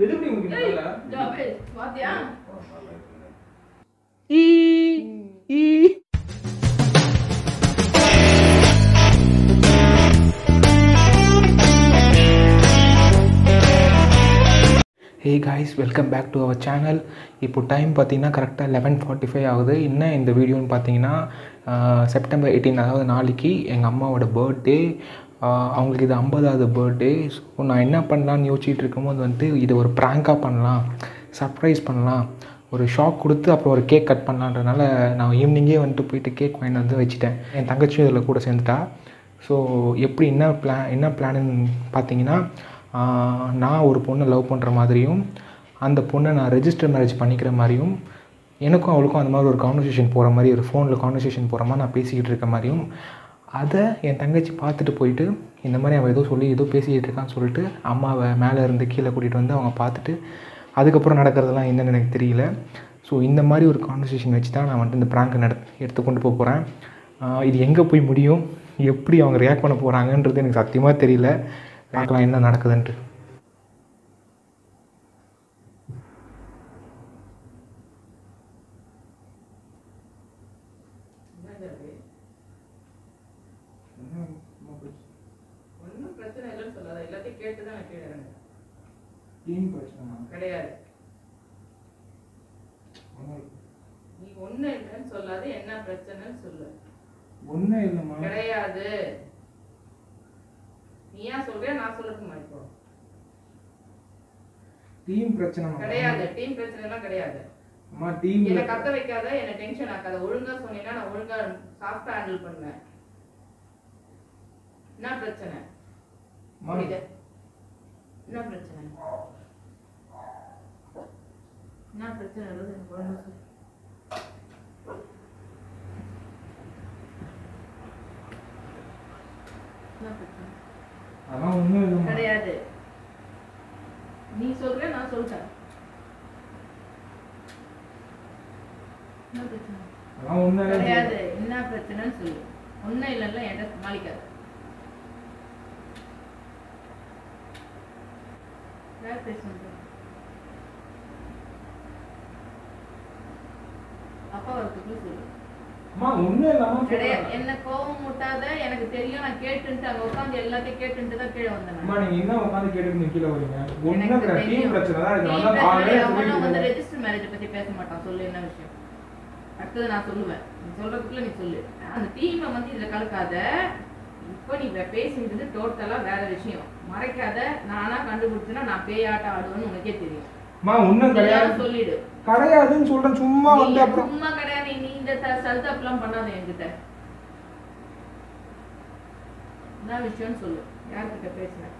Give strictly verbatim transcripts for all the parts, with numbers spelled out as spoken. delivery ungalku alla double vaadya ee ee hey guys welcome back to our channel इप्पो time पार्த்தினா கரெக்ட்டா eleven forty-five ஆகுது இன்ன இந்த வீடியோன்னு பாத்தீங்கன்னா செப்டம்பர் eighteenth அதாவது நாளைக்கு எங்க அம்மாவோட बर्थडे அவங்களுக்கு இது fiftieth बर्थडे சோ நான் என்ன பண்ணலாம்னு யோசிச்சிட்டு இருக்கும்போது வந்து இது ஒரு பிராங்கா பண்ணலாம் சர்ப்ரைஸ் பண்ணலாம் ஒரு ஷாக் கொடுத்து அப்புறம் ஒரு கேக் கட் பண்ணலாம்ன்றனால நான் ஈவினிங்கே வந்து போயிட்டு கேக் வாங்கி வந்து வச்சிட்டேன் என் தங்கச்சி இதல கூட சேர்ந்துட்டா சோ எப்படி என்ன பிளான் என்ன பிளான் பாத்தீங்கன்னா நான் ஒரு பொண்ணை லவ் பண்ற மாதிரியும் அந்த பொண்ணை நான் ரெஜிஸ்டர் மேரேஜ் பண்ணிக்கிற மாதிரியும் எனக்கும் அவளுக்கும் அந்த மாதிரி ஒரு கான்வர்சேஷன் போற மாதிரி ஒரு ஃபோன்ல கான்வர்சேஷன் போற மாதிரி நான் பேசிக்கிட்டு இருக்க மாதிரியும் அதை என் தங்கச்சி பார்த்துட்டு போயிட்டு இந்த மாதிரி அவ ஏதோ சொல்லி ஏதோ பேசிக்கிட்டு இருக்கான்னு சொல்லிட்டு அம்மாவை மேலே இருந்து கீழே கூட்டிட்டு வந்து அவங்க பார்த்துட்டு அதுக்கப்புறம் நடக்கிறதெல்லாம் என்னன்னு எனக்கு தெரியல ஸோ இந்த மாதிரி ஒரு கான்வர்சேஷன் வச்சு தான் நான் வந்து இந்த பிராங்கை எடுத்து கொண்டு போக போகிறேன் இது எங்கே போய் முடியும் எப்படி அவங்க ரியாக்ட் பண்ண போகிறாங்கன்றது எனக்கு சத்தியமாக தெரியல பார்க்கலாம் என்ன நடக்குதுன்னு ஒன்னும் பிரச்சனை இல்லைன்னு சொல்லாத எல்லாத்தையும் கேட்டு தான் நான் கேக்குறேன் ஏன் பிரச்சனை கிடையாது நீ ஒண்ணே இல்லைன்னு சொல்லாத என்ன பிரச்சனைன்னு சொல்லு ஒண்ணே இல்லமா கிடையாது நீயா சொல்றே நான் சொல்லட்டுமா இப்போ டீம் பிரச்சனை கிடையாது டீம் பிரச்சனைலாம் கிடையாது அம்மா டீம் என்ன கத்த வைக்காத என்ன டென்ஷன் ஆகாத ஒழுங்கா சொன்னீனா நான் ஒழுங்கா சாஃப்ட் ஹேண்டில் பண்ணுவேன் என்ன பிரச்சனை மாமிதே என்ன பிரச்சனை என்ன பிரச்சனை வருது ஒழுங்கா என்ன பிரச்சனை அம்மா ஒண்ணு இல்ல கடையாது நீ சொல்ற நான் சொல்றேன் நான் பிரச்சனை அம்மா ஒண்ணு இல்ல கடையாது என்ன பிரச்சனைன்னு சொல்லு ஒண்ணு இல்லன்னா எதை சமாளிக்காத நான் பேசுறேன் அப்பா வரதுக்கு சொல்லு அம்மா ஒண்ணே இல்லமா என்ன கோவம் முட்டாத எனக்கு தெரியும் நான் கேட்டுட்டு அங்க உட்கார்ந்து எல்லாத்தையும் கேட்டுட்டு தான் கீழ வந்தேன் அம்மா நீங்க என்ன உட்கார்ந்து கேட்டுட்டு கீழ வரீங்க ஒண்ணே டீம் பிரச்சனை தான் இது வந்து ஆல்ரெடி நான் வந்து ரெஜிஸ்டர் மேரேஜ் பத்தி பேச மாட்டேன் சொல்லு என்ன விஷயம் அடுத்து நான் சொல்லுவேன் நீ சொல்றதுக்குள்ள நீ சொல்லு அந்த டீமை வந்து இதல கலக்காத இப்போ நீ பேசின்றது டோட்டலா வேற விஷயம் மறைக்காத நானா கண்டுபிடிச்சனா நான் பேய் ஆட்ட ஆடுவேன்னு உனக்கே தெரியும் அம்மா ஒண்ணே கடையாது சொல்லிடு கடையாதுன்னு சொல்றேன் சும்மா வந்து அப்புறம் சும்மா கடையாது நீ இந்த சல்ட் அப்லாம் பண்ணாத என்கிட்ட நான் விஷயம் சொல்லு யார்கிட்ட பேசுறேன்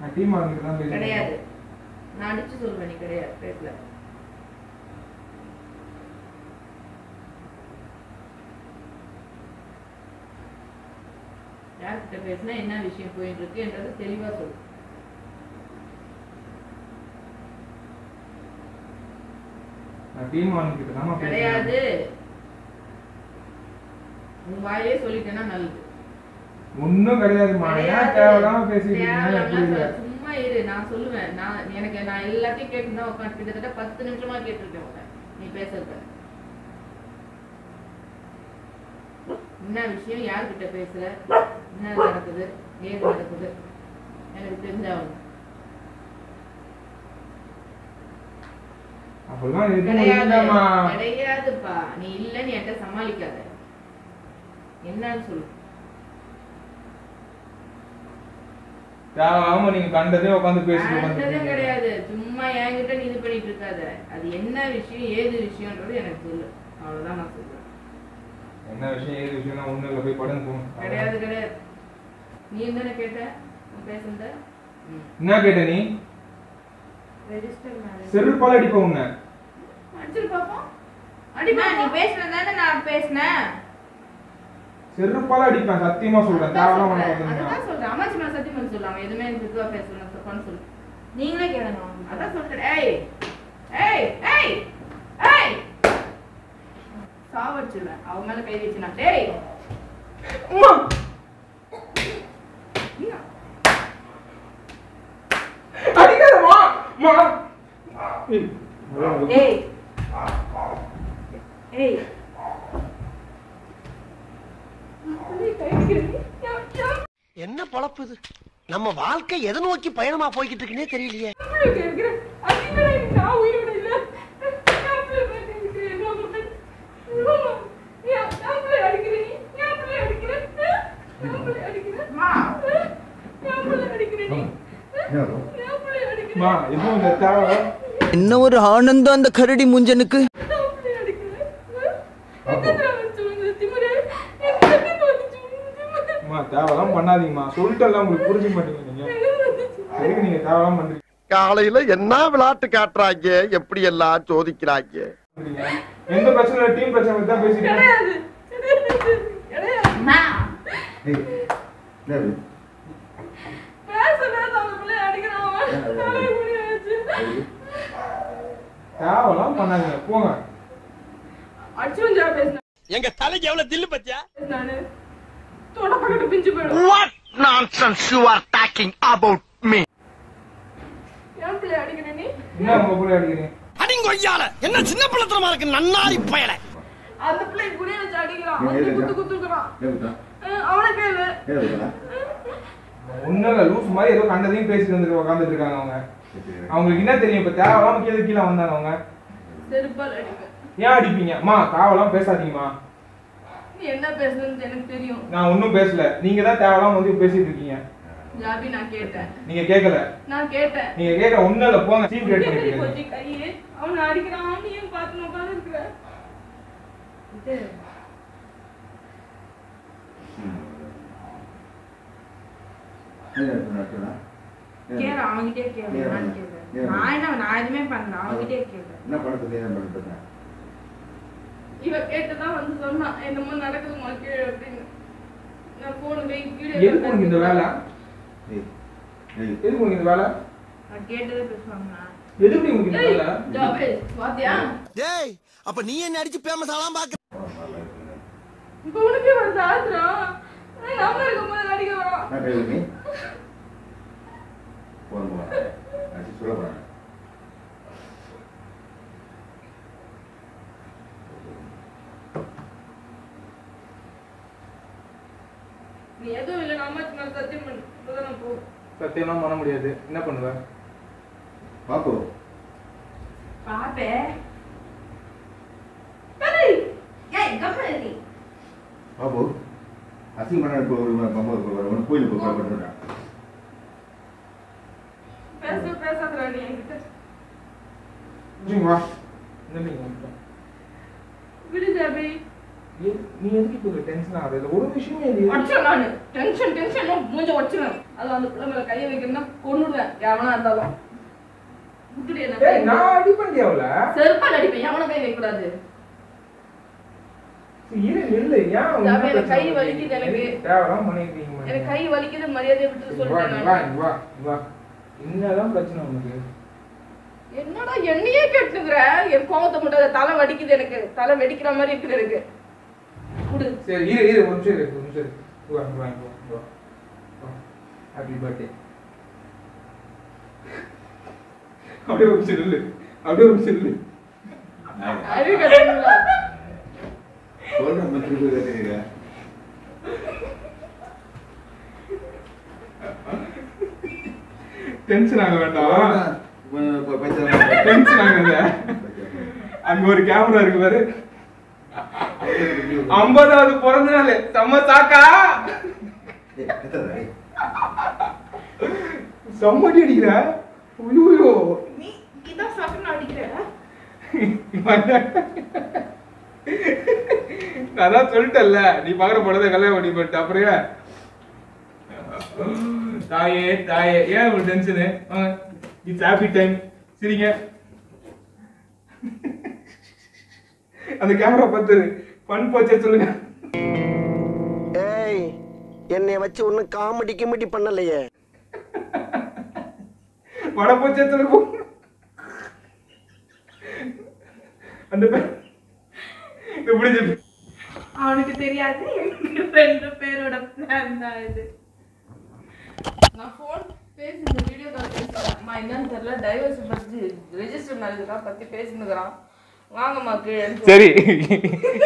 நான் டீம் ஆங்கிட்ட தான் பேசுறேன் கடையாது நான் அடிச்சு சொல்றேன் நீ கடையாது பேசல யார்கிட்ட பேசுனா என்ன விஷயம் போயிட்டு இருக்குன்றது தெளிவா சொல்லு டீம் வாங்கிட்டு நாம கிடையாது உன் வாயிலே சொல்லிட்டேனா நல்லது ஒண்ணு கிடையாது மாயா தேவலாம் பேசிட்டீங்க சும்மா இரு நான் சொல்லுவேன் நான் எனக்கு நான் எல்லாத்தையும் கேட்டேன்னா உட்கார்ந்து கிட்டத்தட்ட பத்து நிமிஷமா கேட்டிருக்கேன் நீ பேசறது என்ன விஷயம் யார்கிட்ட பேசுற என்ன நடக்குது ஏன் நடக்குது எனக்கு தெரிஞ்சாவணும் அப்பலாம் எதுவும் இல்லமா கிடையாதுப்பா நீ இல்லன்னு எட்ட சமாளிக்காத என்னன்னு சொல்லு தாவமா நீங்க கண்டதே உட்கார்ந்து பேசிட்டு உட்கார்ந்து கிடையாது சும்மா என்கிட்ட நீ இது பண்ணிட்டு இருக்காத அது என்ன விஷயம் ஏது விஷயம்ன்றது எனக்கு சொல்லு அவ்வளவுதான் நான் சொல்றேன் என்ன விஷயம் ஏது விஷயம்னா உன்னல போய் படுங்க போ கிடையாது கிடையாது நீ என்னன்னு கேட்ட பேசுனது என்ன கேட்ட நீ ரெஜிஸ்டர் மேரேஜ் செருப்பால அடிப்ப உன்ன அடிச்சு பாப்போம் அடிமா நீ பேசுறதானே நான் பேசுனேன் செருப்பால அடிப்பேன் சத்தியமா சொல்றேன் தாராளமா பண்ணு அதான் சொல்றேன் அம்மா சின்ன சத்தியமா சொல்றாங்க எதுமே இதுவா பேசணும் தப்பான்னு சொல்லு நீங்களே கேளுங்க அதான் சொல்றேன் ஏய் ஏய் ஏய் ஏய் சாவச்சுல அவ மேல கை வச்சினா டேய் அம்மா நீ Hey. Hey. என்ன பழப்பு இது? நம்ம வாழ்க்கை எதை நோக்கி பயணமா போய்கிட்டு இருக்குனே தெரியலையே. என்ன ஒரு ஆனந்தம் அந்த கரடி முஞ்சனுக்கு. காலையில என்ன விளையாட்டு காட்டுறாங்க, எப்படி எல்லாம் சோதிக்கிறாங்க. எங்க தலைக்கு எவ்வளவு தில்லு பச்சா. What nonsense you are talking about me? Yam play adigire ni? Na mo play adigire. Adingoyala, enna chinna palathama irukku nannari payala. Adha play guriyana adigiraan. Adhu kuttu kuttu irukran. Evda. Avana kele. Evda. Onnala loose mari edho kandadhiyum pesi vandu ukkandittu irukanga avanga. Avangalukku enna theriyum patha? Avanga kede keela vandanga avanga. Serubal adiga. Yen adipinga? Ma, kavalam pesadinga ma. என்ன பேசணும்னு எனக்கு தெரியும். நான் ஒண்ணும் பேசல. நீங்க தான் தேவலாம் வந்து பேசிட்டு இருக்கீங்க. ஜாபி நான் கேட்டேன். நீங்க கேக்கல. நான் கேட்டேன். நீங்க கேக்க ஒண்ணல போங்க. சீன் கிரியேட் பண்ணிட்டீங்க. கொஞ்சம் கையே அவன் அடிக்குறான் நீ ஏன் பாத்து நோக்காம இருக்கற? இது கேற அவங்கிட்டே கேற நான் கேக்குறேன். நான் என்ன நான் எதுமே பண்ணல. அவங்கிட்டே கேக்குறேன். என்ன பண்றது என்ன பண்றது? இவ கேட்டதா வந்து சொன்னா என்னமோ நடக்குது மாக்கே அப்படினா நான் போன் வே வீடியோ எடுத்து எனக்கு இந்த வேளை ஏய் எது உங்களுக்கு இந்த வேளை நான் கேட்டதே பேசுவாங்கனா எது உங்களுக்கு இந்த வேளை டேய் வாத்தியா டேய் அப்ப நீ என்ன அடிச்சு ஃபேமஸ் ஆலாம் பாக்க இப்போ உனக்கு வருது ஆத்ரா நான் நம்ம இருக்கும்போது அடிக்க வரோம் நான் கேளுங்க போன் போன் அடி சொல்ல போறேன் நீ ஏதோ இல்ல நமக்கு நான் சத்தியம் பண்ணு முதல்ல போ சத்தியமா பண்ண முடியாது என்ன பண்ணுவ பாப்போ பாப்பே பரி ஏய் கமலி பாப்போ அசிம் பண்ண போ ஒரு மாமா ஒரு கோயில் போ பண்றடா பேசு பேசாதடா நீ என்கிட்ட ஜிமா நெமி விடுடா பே ये नहीं है कि कोई टेंशन आ रहा है और विषय में नहीं अच्छा ना टेंशन टेंशन ना मुझे अच्छी ना अल्लाह ने पूरा मेरा काया वेकना कोनूडा यावना अंदाला मुटड़े ना ए ना अडी पंडिया वाला सरपा अडी पे यावना काई वेकरादे ये இல்ல யா मेरा काई வலிக்குது எனக்கு தேவலாம் மணிங்க எனக்கு கை வலிக்குது மரியாதை விட்டு சொல்றேன் வா வா வா இன்னலாம் பிரச்சனை உனக்கு என்னடா என்னையே கேட்டுக்குற என் கோவத்தை முட்டத தலை வலிக்குது எனக்கு தலை வெடிக்கிற மாதிரி இருக்குது எனக்கு சரி இரு இரு கொஞ்ச இரு கொஞ்ச இரு போ போ போ ஹேப்பி बर्थडे அப்படியே கொஞ்ச இரு அப்படியே கொஞ்ச இரு அரி கட்டல சொல்ற மத்திக்கு கட்டீங்க டென்ஷன் ஆக வேண்டாம் டென்ஷன் ஆகாத அங்க ஒரு கேமரா இருக்கு பாரு ஐம்பதாவது பிறந்த நாள் செம்ம தாக்கா செம்மடி அடிக்கிற உயோ நீ இதான் சக்கன அடிக்கிற நான் தான் சொல்லிட்டேன்ல நீ பாக்குற பொழுது கல்யாணம் பண்ணி போட்டு அப்புறம் தாயே தாயே ஏன் ஒரு டென்ஷனு இட்ஸ் ஹாப்பி டைம் சரிங்க அந்த கேமரா பார்த்து பண் போச்சே சொல்லுங்க ஏய் என்னைய வச்சு ஒண்ணு காமெடி கிமெடி பண்ணலையே வட போச்சே சொல்லுங்க அந்த இப்படி சொல்லு அவனுக்கு தெரியாது எங்க ஃப்ரெண்ட் பேரோட பிளான் தான் இது நான் ஃபோன் பேசுங்க என்னன்னு டைவர்ஸ் பத்தி ரெஜிஸ்டர் மேரேஜ்ல பத்தி பேசுங்கறா வாங்கம்மா கீழ. சரி,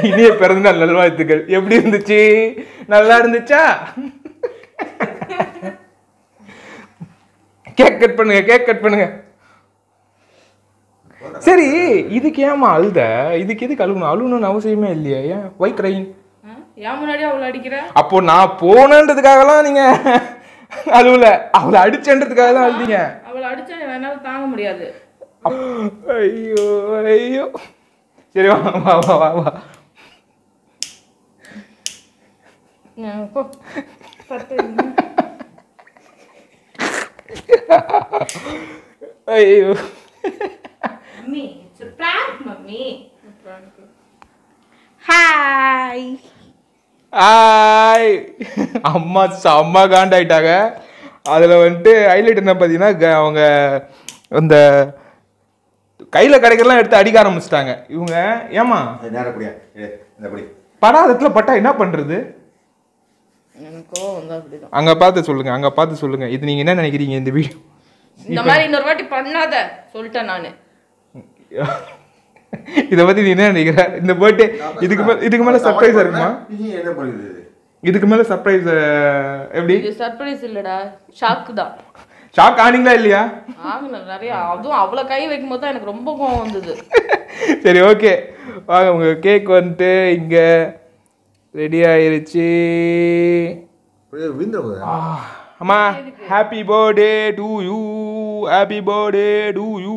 இனிய பிறந்தநாள் நல்வாழ்த்துக்கள். எப்படி இருந்துச்சு? நல்லா இருந்துச்சா? கேக் கட் பண்ணுங்க, கேக் கட் பண்ணுங்க. சரி, இதுக்கு ஏமா அழுத? இதுக்கு எதுக்கு அழுகணும்? அழுகணும்னு அவசியமே இல்லையா? ஏன் வை கிரைங்? ஏன் முன்னாடி அவளை அடிக்கிற? அப்போ நான் போனேன்றதுக்காகலாம் நீங்க அழுவல, அவளை அடிச்சேன்றதுக்காக தான் அழுதிங்க. அவளை அடிச்சா என்னால தாங்க முடியாது. ஐயோ ஐயோ. சரி வா வா வா வா. நான் போ பத்தேன். ஐயோ. Mummy, it's a prank mummy. Hi hi. அம்மா செம்ம காண்டாயிட்டாங்க. அதில் வந்துட்டு ஹைலைட் என்ன பார்த்தீங்கன்னா, அவங்க அந்த கையில் கிடைக்கிறலாம் எடுத்து அடிக்க ஆரம்பிச்சிட்டாங்க இவங்க. ஏமா படாதத்தில் பட்டா என்ன பண்ணுறது? அங்கே பார்த்து சொல்லுங்க, அங்கே பார்த்து சொல்லுங்க. இது நீங்கள் என்ன நினைக்கிறீங்க இந்த வீடியோ? இந்த மாதிரி இன்னொரு வாட்டி பண்ணாத சொல்லிட்டேன் நான். இதை பற்றி நீ என்ன நினைக்கிற? இந்த பர்த்டே இதுக்கு மேலே இதுக்கு மேலே சர்ப்ரைஸாக இருக்குமா? என்ன பண்ணுது இதுக்கு மேலே சர்ப்ரைஸ்? எப்படி சர்ப்ரைஸ்? இல்லைடா, ஷாக்கு தான். ஷாக் ஆனீங்களா இல்லையா? ஆகணும் நிறையா. அதுவும் அவ்வளோ கை வைக்கும் போது தான் எனக்கு ரொம்ப கோவம் வந்தது. சரி ஓகே வாங்க. உங்கள் கேக் வந்துட்டு இங்கே ரெடி ஆயிடுச்சு. அம்மா happy birthday to you, happy birthday to you,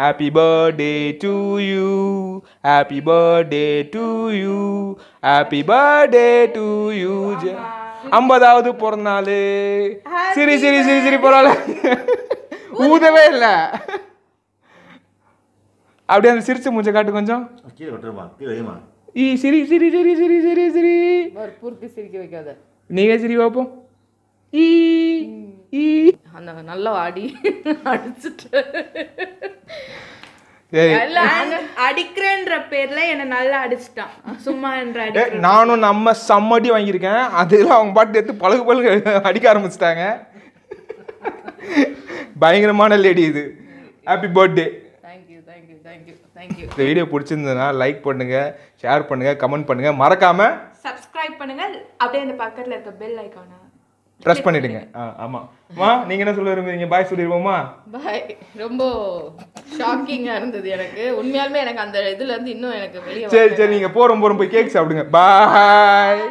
happy birthday to you, happy birthday to you, happy birthday to you. ஐம்பதாவது பிறந்த நாள். சரி சரி சரி சரி பரவாயில்ல, ஊதவே இல்லை. அப்படியே அந்த சிரிச்சு மூஞ்ச காட்டு கொஞ்சம். ஈ சிரி சிரி சிரி சிரி சிரி சிரி. பூர்த்தி சிரிக்க வைக்காத, நீங்க சிரி பார்ப்போம். ஈ ஈ அந்த நல்லா ஆடி அடிச்சுட்டு அடிக்கிறேன்ற பேர்ல என்ன நல்லா அடிச்சிட்டான். சும்மா என்ற நானும் நம்ம சம்மடி வாங்கியிருக்கேன். அதெல்லாம் அவங்க பாட்டு எடுத்து பழகு பழகு அடிக்க ஆரம்பிச்சிட்டாங்க. பயங்கரமான லேடி இது. Happy birthday. Thank you thank you thank you thank you. இந்த வீடியோ பிடிச்சிருந்ததுன்னா லைக் பண்ணுங்க, ஷேர் பண்ணுங்க, கமெண்ட் பண்ணுங்க, மறக்காம சப்ஸ்கிரைப் பண்ணுங்க. அப்படியே அந்த பக்கத்துல இருக்க பெல் ஐகானை ட்ரெஸ் பண்ணிடுங்க. ஆ ஆமாம். மா நீங்கள் என்ன சொல்ல விரும்புறீங்க? பாய் சொல்லிடுவோமா? பாய். ரொம்ப ஷாக்கிங்காக இருந்தது எனக்கு உண்மையாலுமே. எனக்கு அந்த இதுலேருந்து இன்னும் எனக்கு வெளியே. சரி சரி நீங்கள் போகிறோம் போகிறோம் போய் கேக் சாப்பிடுங்க. பாய்.